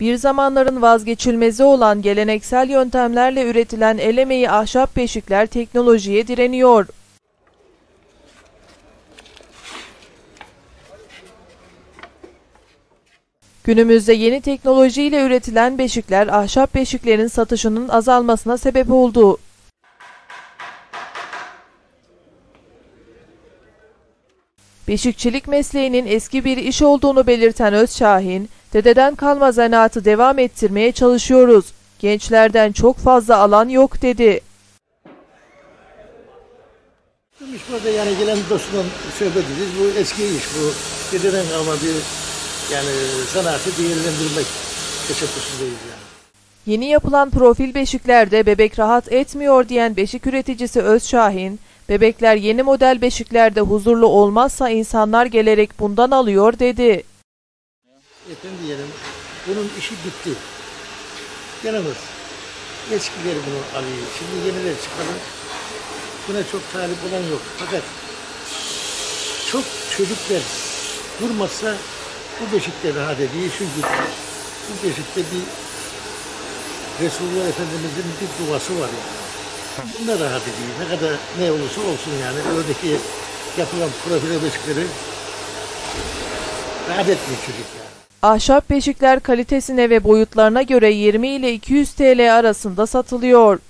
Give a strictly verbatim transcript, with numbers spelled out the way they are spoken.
Bir zamanların vazgeçilmezi olan geleneksel yöntemlerle üretilen el emeği ahşap beşikler teknolojiye direniyor. Günümüzde yeni teknolojiyle üretilen beşikler ahşap beşiklerin satışının azalmasına sebep oldu. Beşikçilik mesleğinin eski bir iş olduğunu belirten Özşahin, "Dededen kalma zanaatı devam ettirmeye çalışıyoruz. Gençlerden çok fazla alan yok." dedi. Burada yani gelen dostumla sohbet ediyoruz. Bu eski iş, bu dededen kalma bir yani zanaatı değerlendirmek teşebbüsündeyiz yani. Yeni yapılan profil beşiklerde bebek rahat etmiyor diyen beşik üreticisi Özşahin, "Bebekler yeni model beşiklerde huzurlu olmazsa insanlar gelerek bundan alıyor." dedi. Yetim diyelim, bunun işi bitti. Yanımız, eskileri bunu alıyor, şimdi yenileri çıkalım. Buna çok talip olan yok. Fakat çok çocuklar durmazsa bu beşikte rahat ediyor. Çünkü bu beşikte bir Resulullah Efendimiz'in bir duası var yani. Bunda rahat ediyor. Ne kadar ne olursa olsun yani. Oradaki yapılan profile beşikleri rahat etmiyor çocuklar. Ahşap beşikler kalitesine ve boyutlarına göre yirmi ile iki yüz TL arasında satılıyor.